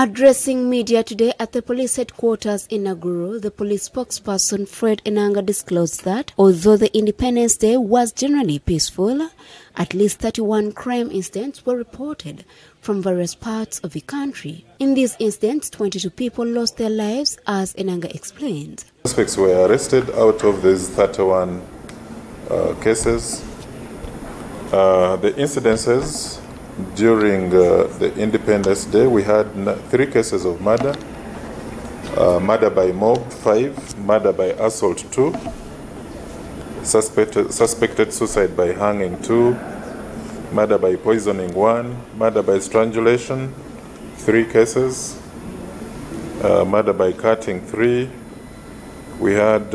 Addressing media today at the police headquarters in Nakuru, the police spokesperson Fred Enanga disclosed that although the Independence Day was generally peaceful, at least 31 crime incidents were reported from various parts of the country. In these incidents, 22 people lost their lives, as Enanga explained. Suspects were arrested out of these 31 cases. The incidences during the Independence Day, we had 3 cases of murder, murder by mob 5, murder by assault 2, suspected suicide by hanging 2, murder by poisoning 1, murder by strangulation 3 cases, murder by cutting 3. We had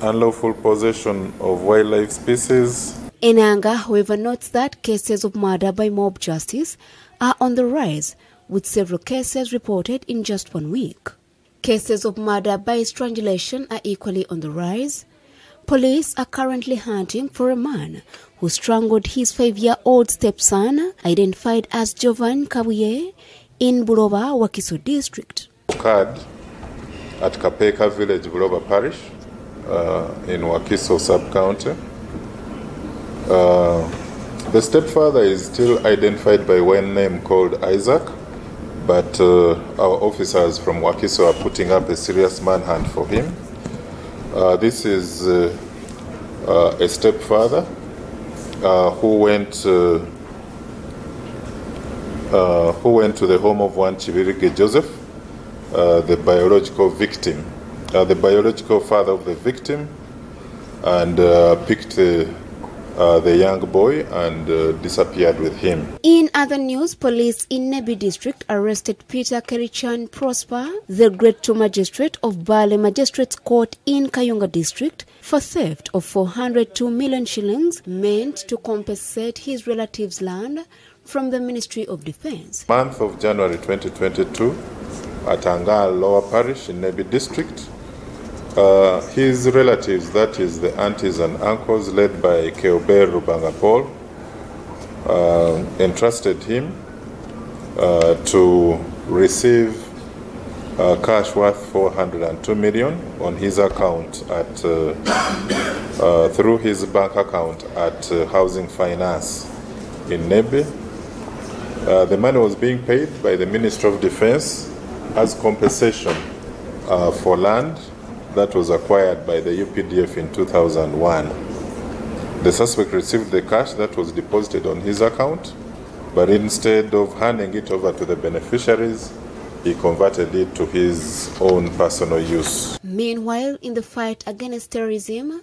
unlawful possession of wildlife species. Enanga, however, notes that cases of murder by mob justice are on the rise, with several cases reported in just 1 week. Cases of murder by strangulation are equally on the rise. Police are currently hunting for a man who strangled his 5-year-old stepson, identified as Jovan Kabuye, in Buloba, Wakiso district. Occurred at Kapeka village, Buloba parish, in Wakiso sub-county. The stepfather is still identified by one name called Isaac, but our officers from Wakiso are putting up a serious manhunt for him. This is a stepfather who went to the home of one Chibirige Joseph, the biological victim, the biological father of the victim, and picked the young boy and disappeared with him. In other news, police in Nebi district arrested Peter Kerichan Prosper the Great, magistrate of Bali Magistrates Court in Kayunga district, for theft of 402 million shillings meant to compensate his relative's land from the Ministry of Defense. Month of January 2022 at Angal, Lower Parish in Nebi district. His relatives, that is the aunties and uncles, led by Keobe Rubangapol, entrusted him to receive cash worth 402 million on his account at through his bank account at Housing Finance in Nebi. The money was being paid by the Minister of Defense as compensation for land that was acquired by the UPDF in 2001. The suspect received the cash that was deposited on his account, but instead of handing it over to the beneficiaries, he converted it to his own personal use. Meanwhile, in the fight against terrorism,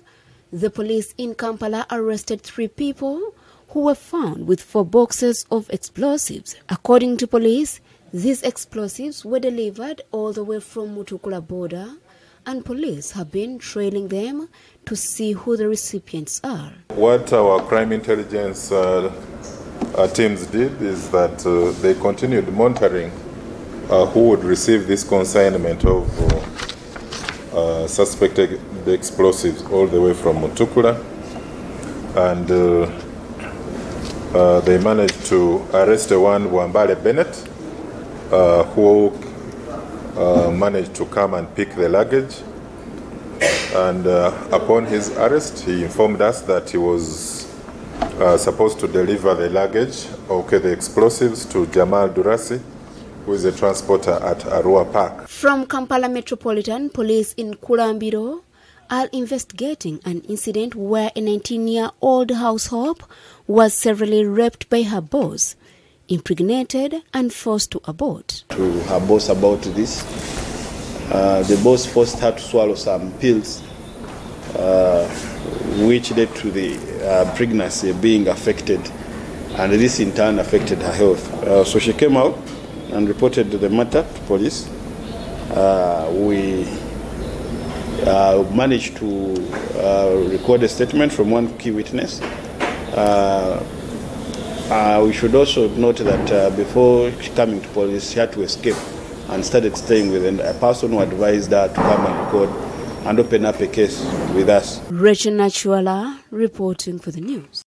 the police in Kampala arrested 3 people who were found with 4 boxes of explosives. According to police, these explosives were delivered all the way from Mutukula border, and police have been trailing them to see who the recipients are. What our crime intelligence teams did is that they continued monitoring who would receive this consignment of suspected explosives all the way from Mutukula, and they managed to arrest one Wambale Bennett, who managed to come and pick the luggage, and upon his arrest he informed us that he was supposed to deliver the luggage, the explosives, to Jamal Durasi, who is a transporter at Arua Park. From Kampala Metropolitan, police in Kulambiro are investigating an incident where a 19-year-old household was severely raped by her boss, impregnated and forced to abort. To her boss about this, the boss forced her to swallow some pills, which led to the pregnancy being affected, and this in turn affected her health. So she came out and reported the matter to police. We managed to record a statement from one key witness. We should also note that before coming to police, she had to escape and started staying with a person who advised her to come and record and open up a case with us. Rachel Natchwala reporting for the news.